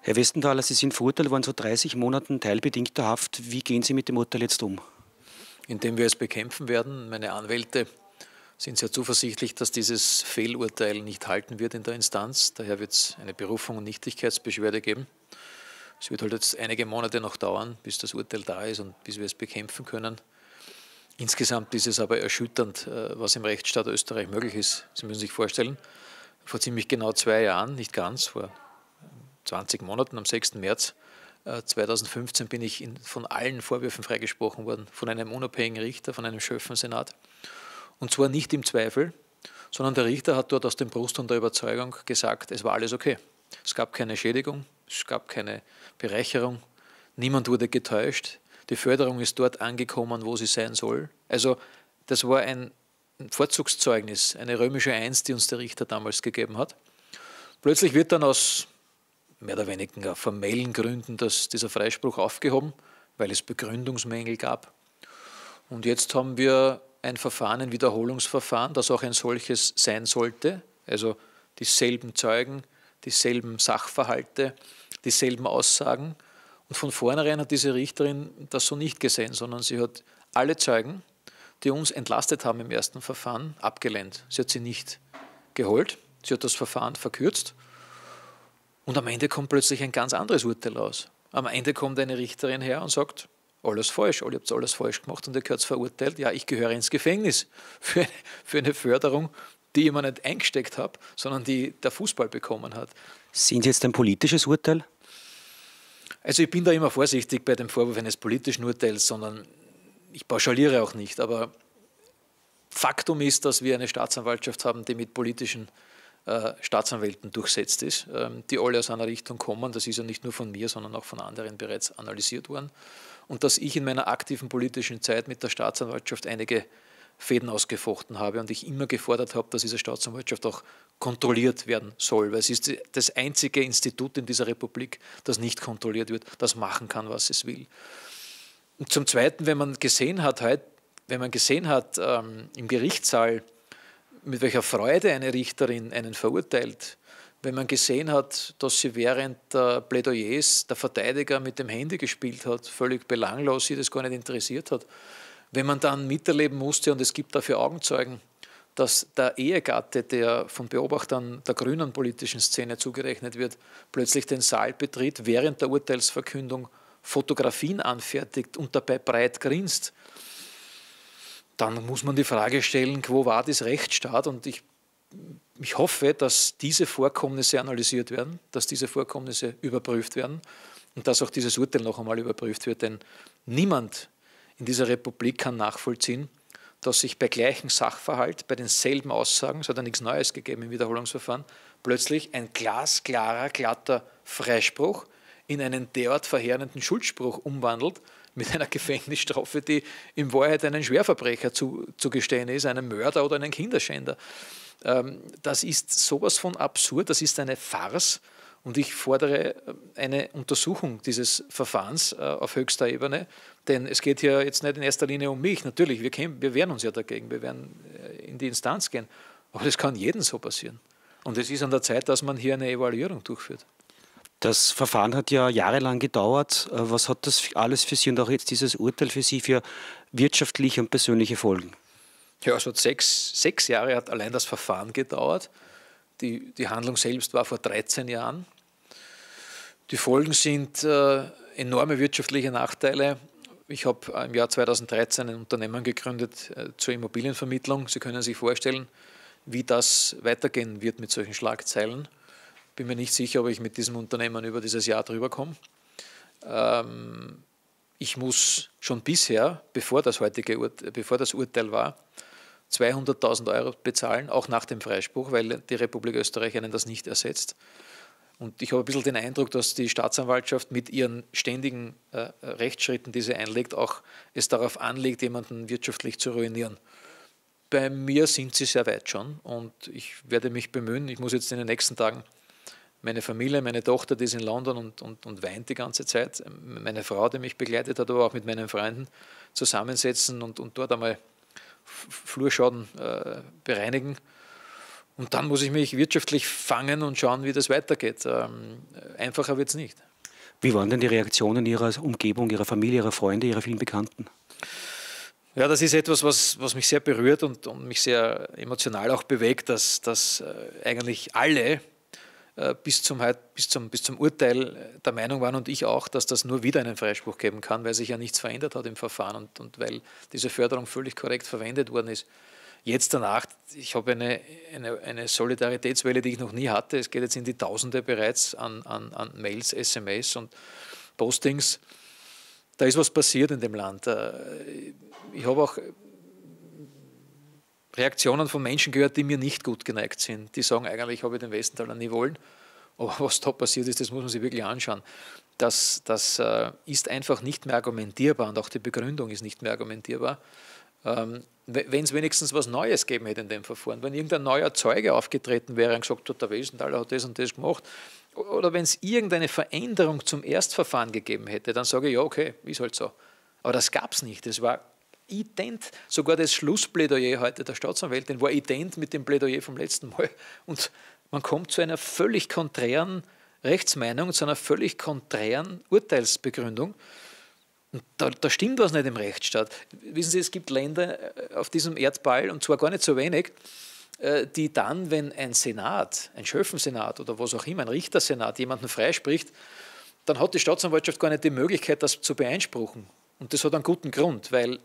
Herr Westenthaler, Sie sind verurteilt worden zu 30 Monaten teilbedingter Haft. Wie gehen Sie mit dem Urteil jetzt um? Indem wir es bekämpfen werden. Meine Anwälte sind sehr zuversichtlich, dass dieses Fehlurteil nicht halten wird in der Instanz. Daher wird es eine Berufung und Nichtigkeitsbeschwerde geben. Es wird halt jetzt einige Monate noch dauern, bis das Urteil da ist und bis wir es bekämpfen können. Insgesamt ist es aber erschütternd, was im Rechtsstaat Österreich möglich ist. Sie müssen sich vorstellen, vor ziemlich genau 2 Jahren, nicht ganz, vor 20 Monaten, am 6. März 2015 bin ich von allen Vorwürfen freigesprochen worden, von einem unabhängigen Richter, von einem Schöffensenat. Und zwar nicht im Zweifel, sondern der Richter hat dort aus dem Brustton der Überzeugung gesagt, es war alles okay. Es gab keine Schädigung, es gab keine Bereicherung, niemand wurde getäuscht, die Förderung ist dort angekommen, wo sie sein soll. Also das war ein Vorzugszeugnis, eine römische 1, die uns der Richter damals gegeben hat. Plötzlich wird dann aus mehr oder weniger formellen Gründen dieser Freispruch aufgehoben, weil es Begründungsmängel gab. Und jetzt haben wir ein Verfahren, ein Wiederholungsverfahren, das auch ein solches sein sollte. Also dieselben Zeugen, dieselben Sachverhalte, dieselben Aussagen. Und von vornherein hat diese Richterin das so nicht gesehen, sondern sie hat alle Zeugen, die uns entlastet haben im ersten Verfahren, abgelehnt. Sie hat sie nicht geholt, sie hat das Verfahren verkürzt. Und am Ende kommt plötzlich ein ganz anderes Urteil raus. Am Ende kommt eine Richterin her und sagt, alles falsch, ihr habt alles falsch gemacht und ihr gehört verurteilt. Ja, ich gehöre ins Gefängnis für eine Förderung, die ich mir nicht eingesteckt habe, sondern die der Fußball bekommen hat. Sind Sie jetzt ein politisches Urteil? Also ich bin da immer vorsichtig bei dem Vorwurf eines politischen Urteils, sondern ich pauschaliere auch nicht. Aber Faktum ist, dass wir eine Staatsanwaltschaft haben, die mit politischen Staatsanwälten durchsetzt ist, die alle aus einer Richtung kommen. Das ist ja nicht nur von mir, sondern auch von anderen bereits analysiert worden. Und dass ich in meiner aktiven politischen Zeit mit der Staatsanwaltschaft einige Fäden ausgefochten habe und ich immer gefordert habe, dass diese Staatsanwaltschaft auch kontrolliert werden soll, weil es ist das einzige Institut in dieser Republik, das nicht kontrolliert wird, das machen kann, was es will. Und zum Zweiten, wenn man gesehen hat im Gerichtssaal, mit welcher Freude eine Richterin einen verurteilt, wenn man gesehen hat, dass sie während der Plädoyers der Verteidiger mit dem Handy gespielt hat, völlig belanglos, sie das gar nicht interessiert hat, wenn man dann miterleben musste, und es gibt dafür Augenzeugen, dass der Ehegatte, der von Beobachtern der grünen politischen Szene zugerechnet wird, plötzlich den Saal betritt, während der Urteilsverkündung Fotografien anfertigt und dabei breit grinst, dann muss man die Frage stellen, wo war das Rechtsstaat? Und ich hoffe, dass diese Vorkommnisse analysiert werden, dass diese Vorkommnisse überprüft werden und dass auch dieses Urteil noch einmal überprüft wird, denn niemand in dieser Republik kann nachvollziehen, dass sich bei gleichem Sachverhalt, bei denselben Aussagen, es hat ja nichts Neues gegeben im Wiederholungsverfahren, plötzlich ein glasklarer, glatter Freispruch in einen derart verheerenden Schuldspruch umwandelt, mit einer Gefängnisstrafe, die in Wahrheit einen Schwerverbrecher zugestehen ist, einem Mörder oder einem Kinderschänder. Das ist sowas von absurd, das ist eine Farce. Und ich fordere eine Untersuchung dieses Verfahrens auf höchster Ebene, denn es geht hier jetzt nicht in erster Linie um mich. Natürlich, wir wehren uns ja dagegen, wir werden in die Instanz gehen. Aber das kann jedem so passieren. Und es ist an der Zeit, dass man hier eine Evaluierung durchführt. Das Verfahren hat ja jahrelang gedauert. Was hat das alles für Sie und auch jetzt dieses Urteil für Sie für wirtschaftliche und persönliche Folgen? Ja, also sechs Jahre hat allein das Verfahren gedauert. Die Handlung selbst war vor 13 Jahren. Die Folgen sind enorme wirtschaftliche Nachteile. Ich habe im Jahr 2013 ein Unternehmen gegründet zur Immobilienvermittlung. Sie können sich vorstellen, wie das weitergehen wird mit solchen Schlagzeilen. Ich bin mir nicht sicher, ob ich mit diesem Unternehmen über dieses Jahr drüber komme. Ich muss schon bisher, bevor das Urteil war, 200.000 € bezahlen, auch nach dem Freispruch, weil die Republik Österreich einen das nicht ersetzt. Und ich habe ein bisschen den Eindruck, dass die Staatsanwaltschaft mit ihren ständigen Rechtsschritten, die sie einlegt, auch es darauf anlegt, jemanden wirtschaftlich zu ruinieren. Bei mir sind sie sehr weit schon und ich werde mich bemühen. Ich muss jetzt in den nächsten Tagen meine Familie, meine Tochter, die ist in London und weint die ganze Zeit, meine Frau, die mich begleitet hat, aber auch mit meinen Freunden zusammensetzen und dort einmal Flurschaden bereinigen Und dann muss ich mich wirtschaftlich fangen und schauen, wie das weitergeht. Einfacher wird es nicht. Wie waren denn die Reaktionen Ihrer Umgebung, Ihrer Familie, Ihrer Freunde, Ihrer vielen Bekannten? Ja, das ist etwas, was mich sehr berührt und mich sehr emotional auch bewegt, dass eigentlich alle bis zum Urteil der Meinung waren, und ich auch, dass das nur wieder einen Freispruch geben kann, weil sich ja nichts verändert hat im Verfahren und weil diese Förderung völlig korrekt verwendet worden ist. Jetzt danach, ich habe eine Solidaritätswelle, die ich noch nie hatte. Es geht jetzt in die Tausende bereits an Mails, SMS und Postings. Da ist was passiert in dem Land. Ich habe auch Reaktionen von Menschen gehört, die mir nicht gut geneigt sind. Die sagen, eigentlich habe ich den Westenthaler nie wollen. Aber was da passiert ist, das muss man sich wirklich anschauen. Das ist einfach nicht mehr argumentierbar und auch die Begründung ist nicht mehr argumentierbar. Wenn es wenigstens was Neues gegeben hätte in dem Verfahren, wenn irgendein neuer Zeuge aufgetreten wäre und gesagt hat, der Westenthaler hat das und das gemacht, oder wenn es irgendeine Veränderung zum Erstverfahren gegeben hätte, dann sage ich, ja, okay, ist halt so. Aber das gab es nicht. Das war ident. Sogar das Schlussplädoyer heute der Staatsanwältin war ident mit dem Plädoyer vom letzten Mal. Und man kommt zu einer völlig konträren Rechtsmeinung, zu einer völlig konträren Urteilsbegründung. Und da stimmt was nicht im Rechtsstaat. Wissen Sie, es gibt Länder auf diesem Erdball, und zwar gar nicht so wenig, die dann, wenn ein Senat, ein Schöffensenat oder was auch immer, ein Richtersenat jemanden freispricht, dann hat die Staatsanwaltschaft gar nicht die Möglichkeit, das zu beeinspruchen. Und das hat einen guten Grund, weil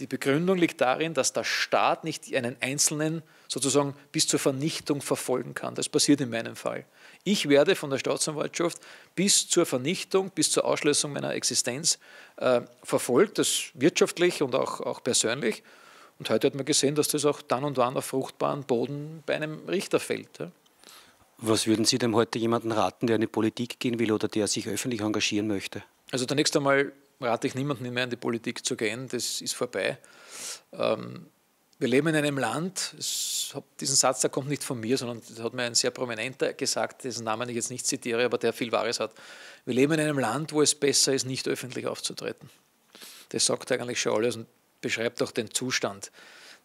die Begründung liegt darin, dass der Staat nicht einen Einzelnen sozusagen bis zur Vernichtung verfolgen kann. Das passiert in meinem Fall. Ich werde von der Staatsanwaltschaft bis zur Vernichtung, bis zur Ausschließung meiner Existenz verfolgt, das wirtschaftlich und auch persönlich. Und heute hat man gesehen, dass das auch dann und wann auf fruchtbaren Boden bei einem Richter fällt. Ja. Was würden Sie denn heute jemandem raten, der in die Politik gehen will oder der sich öffentlich engagieren möchte? Also zunächst einmal rate ich niemandem mehr in die Politik zu gehen, das ist vorbei. Wir leben in einem Land, diesen Satz, der kommt nicht von mir, sondern das hat mir ein sehr Prominenter gesagt, dessen Namen ich jetzt nicht zitiere, aber der viel Wahres hat. Wir leben in einem Land, wo es besser ist, nicht öffentlich aufzutreten. Das sagt eigentlich schon alles und beschreibt auch den Zustand.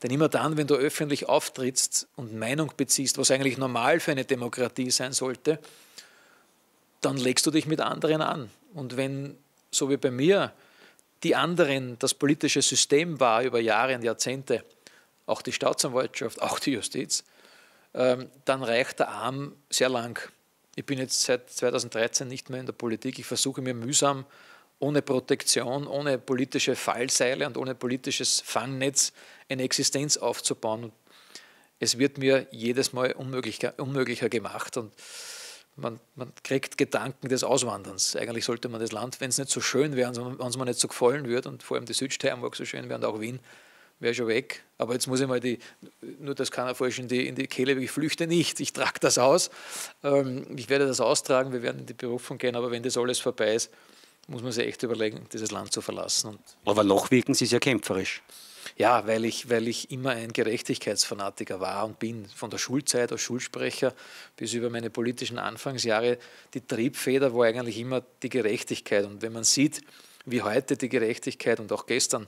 Denn immer dann, wenn du öffentlich auftrittst und Meinung beziehst, was eigentlich normal für eine Demokratie sein sollte, dann legst du dich mit anderen an. Und wenn, so wie bei mir, die anderen das politische System war über Jahre und Jahrzehnte, auch die Staatsanwaltschaft, auch die Justiz, dann reicht der Arm sehr lang. Ich bin jetzt seit 2013 nicht mehr in der Politik. Ich versuche mir mühsam, ohne Protektion, ohne politische Fallseile und ohne politisches Fangnetz eine Existenz aufzubauen. Und es wird mir jedes Mal unmöglicher gemacht und man kriegt Gedanken des Auswanderns. Eigentlich sollte man das Land, wenn es nicht so schön wäre, wenn es mir nicht so gefallen würde, und vor allem die Südsteiermark so schön wäre und auch Wien, wäre schon weg. Aber jetzt muss ich mal nur das kann er falsch in die Kehle, ich flüchte nicht, ich trage das aus. Ich werde das austragen, wir werden in die Berufung gehen, aber wenn das alles vorbei ist, muss man sich echt überlegen, dieses Land zu verlassen. Aber noch wirken Sie sehr kämpferisch. Ja, weil ich immer ein Gerechtigkeitsfanatiker war und bin. Von der Schulzeit als Schulsprecher bis über meine politischen Anfangsjahre, die Triebfeder war eigentlich immer die Gerechtigkeit. Und wenn man sieht, wie heute die Gerechtigkeit und auch gestern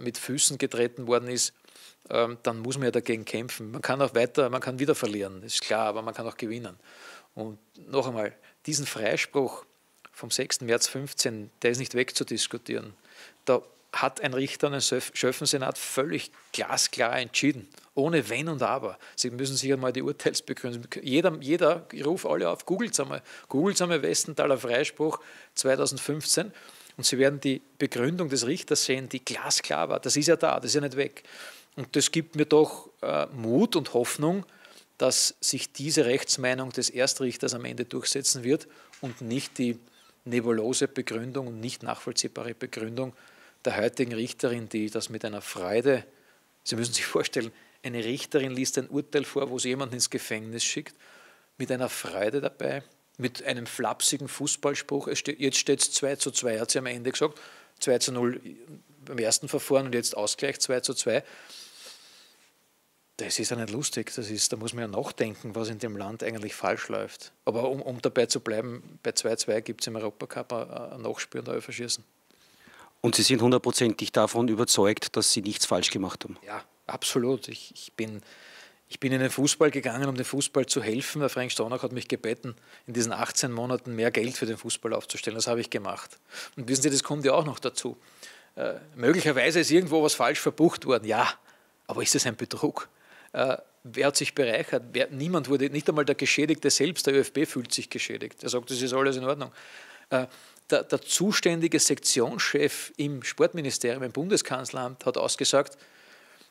mit Füßen getreten worden ist, dann muss man ja dagegen kämpfen. Man kann auch man kann wieder verlieren, ist klar, aber man kann auch gewinnen. Und noch einmal, diesen Freispruch vom 6. März 15, der ist nicht wegzudiskutieren. Da hat ein Richter und ein Schöffensenat völlig glasklar entschieden, ohne Wenn und Aber. Sie müssen sich einmal die Urteilsbegründung. Jeder, ich rufe alle auf, googelt einmal Westenthaler Freispruch 2015 und Sie werden die Begründung des Richters sehen, die glasklar war. Das ist ja da, das ist ja nicht weg. Und das gibt mir doch Mut und Hoffnung, dass sich diese Rechtsmeinung des Erstrichters am Ende durchsetzen wird und nicht die nebulose Begründung und nicht nachvollziehbare Begründung der heutigen Richterin, die das mit einer Freude, Sie müssen sich vorstellen, eine Richterin liest ein Urteil vor, wo sie jemanden ins Gefängnis schickt, mit einer Freude dabei, mit einem flapsigen Fußballspruch, jetzt steht es 2:2, hat sie am Ende gesagt, 2:0 beim ersten Verfahren und jetzt Ausgleich 2:2. Das ist ja nicht lustig, da muss man ja nachdenken, was in dem Land eigentlich falsch läuft. Aber um dabei zu bleiben, bei 2:2 gibt es im Europacup ein Nachspiel und ein Elferschießen. Und Sie sind hundertprozentig davon überzeugt, dass Sie nichts falsch gemacht haben? Ja, absolut. Ich bin Ich bin in den Fußball gegangen, um dem Fußball zu helfen. Der Frank Stronach hat mich gebeten, in diesen 18 Monaten mehr Geld für den Fußball aufzustellen. Das habe ich gemacht. Und wissen Sie, das kommt ja auch noch dazu. Möglicherweise ist irgendwo was falsch verbucht worden. Ja, aber ist es ein Betrug? Wer hat sich bereichert? Niemand wurde, nicht einmal der Geschädigte selbst, der ÖFB fühlt sich geschädigt. Er sagt, das ist alles in Ordnung. Der zuständige Sektionschef im Sportministerium, im Bundeskanzleramt, hat ausgesagt,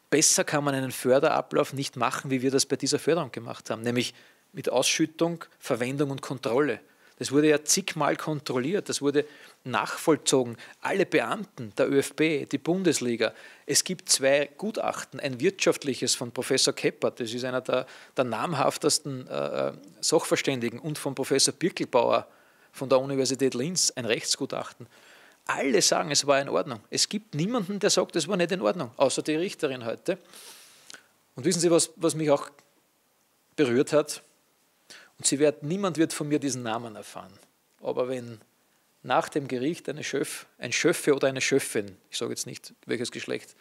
besser kann man einen Förderablauf nicht machen, wie wir das bei dieser Förderung gemacht haben, nämlich mit Ausschüttung, Verwendung und Kontrolle. Das wurde ja zigmal kontrolliert, das wurde nachvollzogen. Alle Beamten, der ÖFB, die Bundesliga. Es gibt zwei Gutachten, ein wirtschaftliches von Professor Keppert, das ist einer der namhaftesten Sachverständigen, und von Professor Birkelbauer von der Universität Linz, ein Rechtsgutachten. Alle sagen, es war in Ordnung. Es gibt niemanden, der sagt, es war nicht in Ordnung, außer die Richterin heute. Und wissen Sie, was mich auch berührt hat? Und niemand wird von mir diesen Namen erfahren. Aber wenn nach dem Gericht ein Schöffe oder eine Schöffin, ich sage jetzt nicht, welches Geschlecht,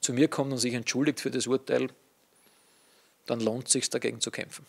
zu mir kommt und sich entschuldigt für das Urteil, dann lohnt es sich, dagegen zu kämpfen.